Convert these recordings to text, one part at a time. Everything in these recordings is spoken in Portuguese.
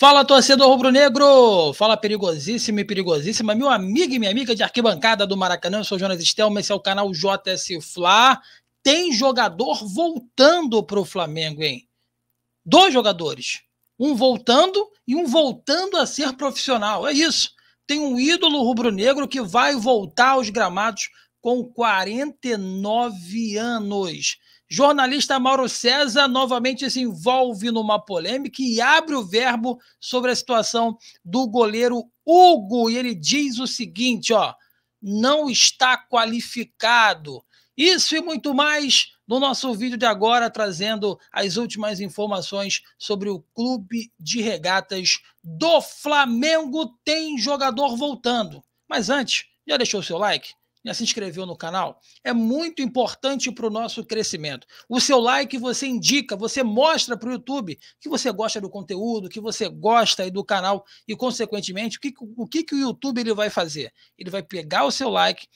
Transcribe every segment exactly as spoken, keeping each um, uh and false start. Fala, torcedor rubro-negro! Fala, perigosíssimo e perigosíssima, meu amigo e minha amiga de arquibancada do Maracanã. Eu sou o Jonas Estelma, esse é o canal J S Flá. Tem jogador voltando para o Flamengo, hein? Dois jogadores. Um voltando e um voltando a ser profissional. É isso. Tem um ídolo rubro-negro que vai voltar aos gramados com quarenta e nove anos. Jornalista Mauro César novamente se envolve numa polêmica e abre o verbo sobre a situação do goleiro Hugo. E ele diz o seguinte, ó, não está qualificado. Isso e muito mais no nosso vídeo de agora, trazendo as últimas informações sobre o clube de regatas do Flamengo. Tem jogador voltando. Mas antes, já deixou o seu like? Já se inscreveu no canal? É muito importante para o nosso crescimento. O seu like você indica, você mostra para o YouTube que você gosta do conteúdo, que você gosta aí do canal e, consequentemente, o que, o que, que o YouTube ele vai fazer? Ele vai pegar o seu like,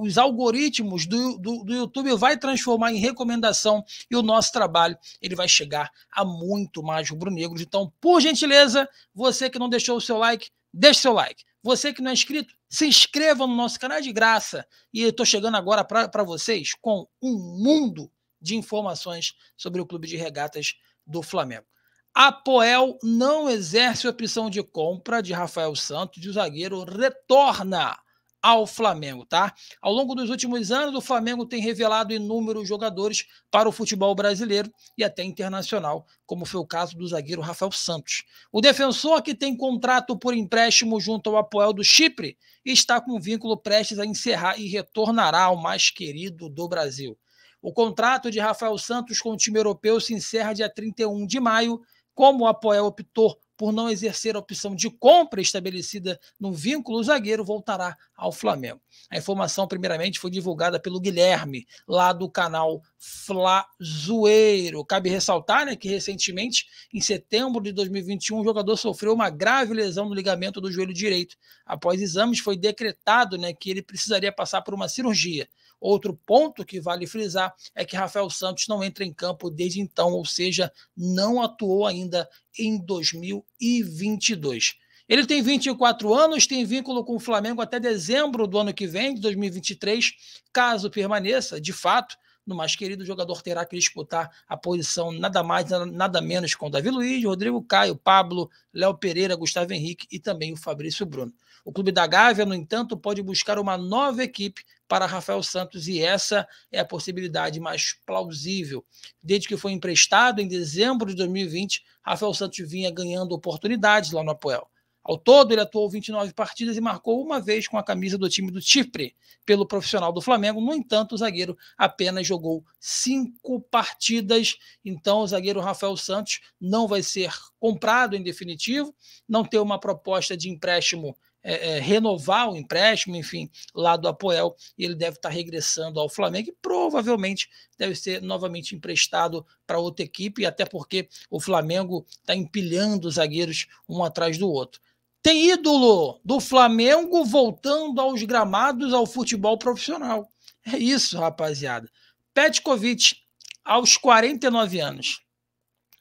os algoritmos do, do, do YouTube vai transformar em recomendação e o nosso trabalho ele vai chegar a muito mais rubro-negros. Então, por gentileza, você que não deixou o seu like, deixe seu like. Você que não é inscrito, se inscreva no nosso canal de graça. E eu estou chegando agora para vocês com um mundo de informações sobre o Clube de Regatas do Flamengo. Apoel não exerce a opção de compra de Rafael Santos e o zagueiro retorna ao Flamengo, tá? Ao longo dos últimos anos, o Flamengo tem revelado inúmeros jogadores para o futebol brasileiro e até internacional, como foi o caso do zagueiro Rafael Santos. O defensor, que tem contrato por empréstimo junto ao Apoel do Chipre, está com vínculo prestes a encerrar e retornará ao mais querido do Brasil. O contrato de Rafael Santos com o time europeu se encerra dia trinta e um de maio, como o Apoel optou por não exercer a opção de compra estabelecida no vínculo, o zagueiro voltará ao Flamengo. A informação, primeiramente, foi divulgada pelo Guilherme, lá do canal Flá Zoeiro. Cabe ressaltar, né, que recentemente, em setembro de dois mil e vinte e um, o jogador sofreu uma grave lesão no ligamento do joelho direito. Após exames, foi decretado, né, que ele precisaria passar por uma cirurgia. Outro ponto que vale frisar é que Rafael Santos não entra em campo desde então, ou seja, não atuou ainda em dois mil e vinte e dois. Ele tem vinte e quatro anos, tem vínculo com o Flamengo até dezembro do ano que vem, de dois mil e vinte e três. Caso permaneça, de fato, no mais querido, o jogador terá que disputar a posição nada mais, nada menos com Davi Luiz, Rodrigo Caio, Pablo, Léo Pereira, Gustavo Henrique e também o Fabrício Bruno. O clube da Gávea, no entanto, pode buscar uma nova equipe para Rafael Santos e essa é a possibilidade mais plausível. Desde que foi emprestado em dezembro de dois mil e vinte, Rafael Santos vinha ganhando oportunidades lá no Apoel. Ao todo, ele atuou vinte e nove partidas e marcou uma vez com a camisa do time do Chipre pelo profissional do Flamengo. No entanto, o zagueiro apenas jogou cinco partidas. Então, o zagueiro Rafael Santos não vai ser comprado em definitivo, não tem uma proposta de empréstimo, é, é, renovar o empréstimo, enfim, lá do Apoel. E ele deve estar regressando ao Flamengo e provavelmente deve ser novamente emprestado para outra equipe, até porque o Flamengo está empilhando os zagueiros um atrás do outro. Tem ídolo do Flamengo voltando aos gramados ao futebol profissional. É isso, rapaziada. Petkovic, aos quarenta e nove anos.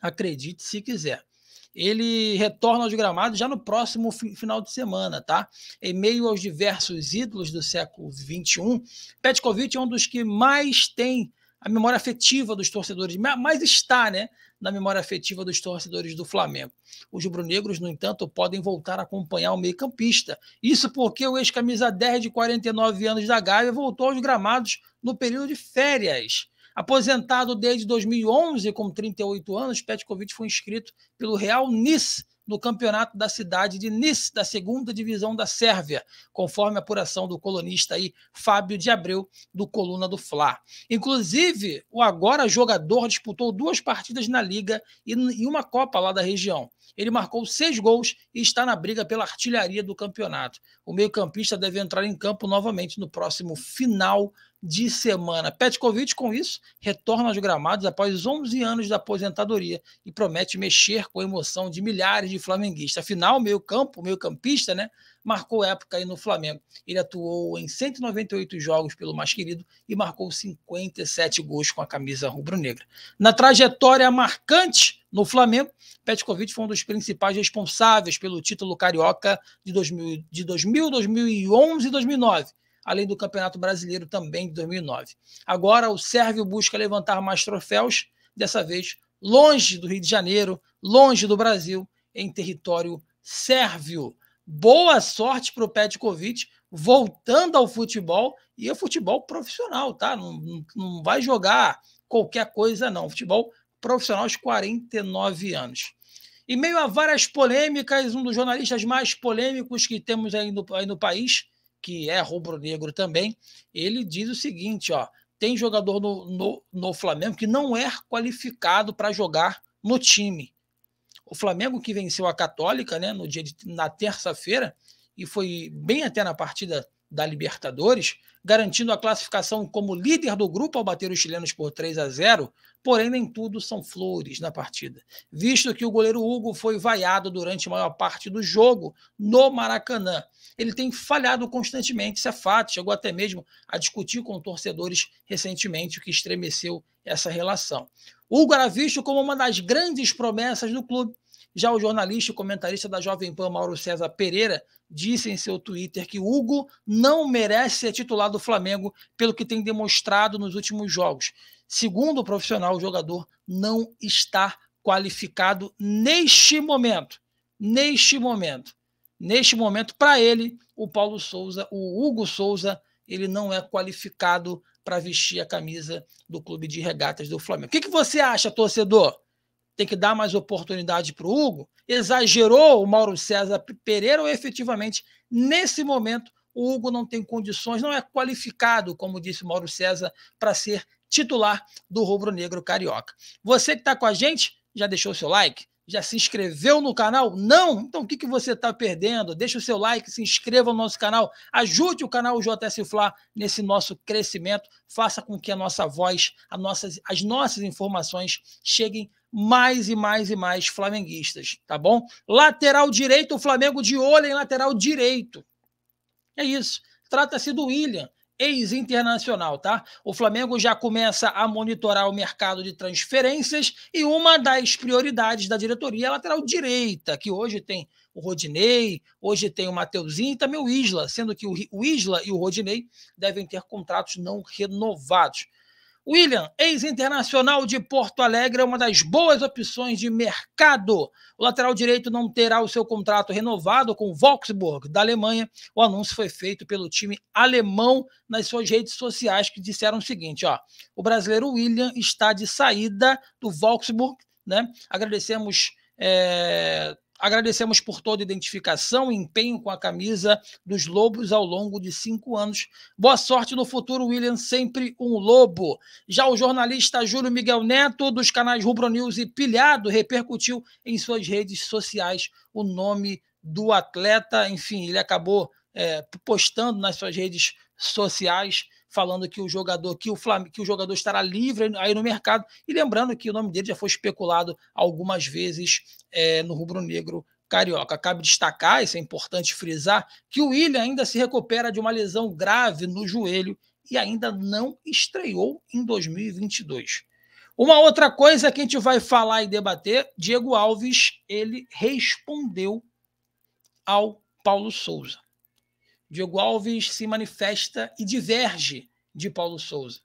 Acredite se quiser. Ele retorna aos gramados já no próximo final de semana, tá? Em meio aos diversos ídolos do século vinte e um, Petkovic é um dos que mais tem a memória afetiva dos torcedores, mas está, né, na memória afetiva dos torcedores do Flamengo. Os rubro-negros, no entanto, podem voltar a acompanhar o meio-campista. Isso porque o ex-camisa dez de quarenta e nove anos da Gávea voltou aos gramados no período de férias. Aposentado desde dois mil e onze, com trinta e oito anos, Petkovic foi inscrito pelo Real Nice no campeonato da cidade de Nice, da segunda divisão da Sérvia, conforme a apuração do colunista aí, Fábio de Abreu, do Coluna do Flá. Inclusive, o agora jogador disputou duas partidas na Liga e uma Copa lá da região. Ele marcou seis gols e está na briga pela artilharia do campeonato. O meio-campista deve entrar em campo novamente no próximo final de semana. Petkovic, com isso, retorna aos gramados após onze anos da aposentadoria e promete mexer com a emoção de milhares de flamenguistas. Afinal, o meio-campo, o meio-campista, né, marcou época aí no Flamengo. Ele atuou em cento e noventa e oito jogos pelo mais querido e marcou cinquenta e sete gols com a camisa rubro-negra. Na trajetória marcante no Flamengo, Petkovic foi um dos principais responsáveis pelo título carioca de dois mil, de dois mil, dois mil e onze e dois mil e nove, além do Campeonato Brasileiro também de dois mil e nove. Agora o sérvio busca levantar mais troféus, dessa vez longe do Rio de Janeiro, longe do Brasil, em território sérvio. Boa sorte para o Petkovic, voltando ao futebol, e é futebol profissional, tá? Não, não, não vai jogar qualquer coisa, não. Futebol profissional aos quarenta e nove anos. Em meio a várias polêmicas, um dos jornalistas mais polêmicos que temos aí no, aí no país, que é rubro-negro também, ele diz o seguinte, ó, tem jogador no, no, no Flamengo que não é qualificado para jogar no time. O Flamengo, que venceu a Católica, né, no dia de, na terça-feira, e foi bem até na partida da Libertadores, garantindo a classificação como líder do grupo ao bater os chilenos por três a zero, porém nem tudo são flores na partida, visto que o goleiro Hugo foi vaiado durante a maior parte do jogo no Maracanã. Ele tem falhado constantemente, isso é fato, chegou até mesmo a discutir com torcedores recentemente, o que estremeceu essa relação. Hugo era visto como uma das grandes promessas do clube. Já o jornalista e comentarista da Jovem Pan, Mauro César Pereira, disse em seu Twitter que Hugo não merece ser titular do Flamengo pelo que tem demonstrado nos últimos jogos. Segundo o profissional, o jogador não está qualificado neste momento. Neste momento. Neste momento, para ele, o Paulo Sousa, o Hugo Souza, ele não é qualificado para vestir a camisa do Clube de Regatas do Flamengo. O que, que você acha, torcedor? Tem que dar mais oportunidade para o Hugo? Exagerou o Mauro César Pereira ou efetivamente, nesse momento, o Hugo não tem condições, não é qualificado, como disse o Mauro César, para ser titular do rubro-negro carioca? Você que está com a gente, já deixou o seu like? Já se inscreveu no canal? Não? Então o que, que você está perdendo? Deixa o seu like, se inscreva no nosso canal, ajude o canal J S Flá nesse nosso crescimento, faça com que a nossa voz, a nossas, as nossas informações cheguem mais e mais e mais flamenguistas, tá bom? Lateral direito, o Flamengo de olho em lateral direito. É isso. Trata-se do William, ex-internacional, tá? O Flamengo já começa a monitorar o mercado de transferências e uma das prioridades da diretoria é a lateral direita, que hoje tem o Rodinei, hoje tem o Mateuzinho e também o Isla, sendo que o Isla e o Rodinei devem ter contratos não renovados. William, ex-internacional de Porto Alegre, é uma das boas opções de mercado. O lateral direito não terá o seu contrato renovado com o Wolfsburg, da Alemanha. O anúncio foi feito pelo time alemão nas suas redes sociais, que disseram o seguinte, ó, o brasileiro William está de saída do Wolfsburg, né? Agradecemos... É... Agradecemos por toda a identificação e empenho com a camisa dos Lobos ao longo de cinco anos. Boa sorte no futuro, William, sempre um Lobo. Já o jornalista Júlio Miguel Neto, dos canais Rubro News e Pilhado, repercutiu em suas redes sociais o nome do atleta. Enfim, ele acabou é, postando nas suas redes sociais, falando que o jogador que o, Flamengo, que o jogador estará livre aí no mercado, e lembrando que o nome dele já foi especulado algumas vezes é, no rubro-negro carioca. Cabe destacar, isso é importante frisar, que o Willian ainda se recupera de uma lesão grave no joelho e ainda não estreou em dois mil e vinte e dois. Uma outra coisa que a gente vai falar e debater, Diego Alves, ele respondeu ao Paulo Sousa. Diego Alves se manifesta e diverge de Paulo Sousa.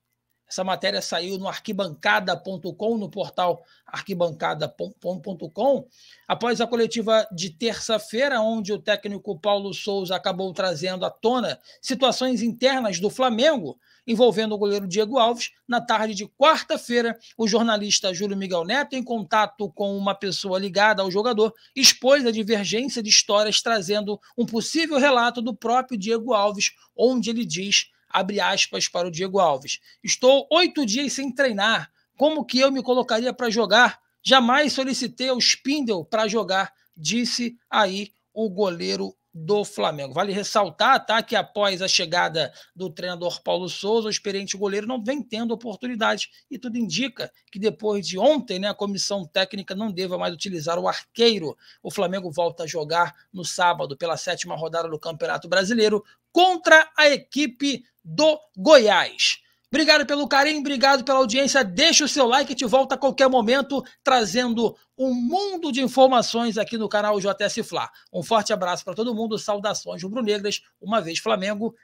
Essa matéria saiu no arquibancada ponto com, no portal arquibancada ponto com, após a coletiva de terça-feira, onde o técnico Paulo Sousa acabou trazendo à tona situações internas do Flamengo envolvendo o goleiro Diego Alves. Na tarde de quarta-feira, o jornalista Júlio Miguel Neto, em contato com uma pessoa ligada ao jogador, expôs a divergência de histórias, trazendo um possível relato do próprio Diego Alves, onde ele diz, abre aspas para o Diego Alves, estou oito dias sem treinar, como que eu me colocaria para jogar? Jamais solicitei ao Spindel para jogar, disse aí o goleiro do Flamengo. Vale ressaltar, tá, que após a chegada do treinador Paulo Sousa, o experiente goleiro não vem tendo oportunidades e tudo indica que depois de ontem, né, a comissão técnica não deva mais utilizar o arqueiro. O Flamengo volta a jogar no sábado pela sétima rodada do Campeonato Brasileiro contra a equipe do Goiás. Obrigado pelo carinho, obrigado pela audiência. Deixa o seu like, a gente volta a qualquer momento trazendo um mundo de informações aqui no canal J S Flá. Um forte abraço para todo mundo, saudações rubro-negras, uma vez Flamengo.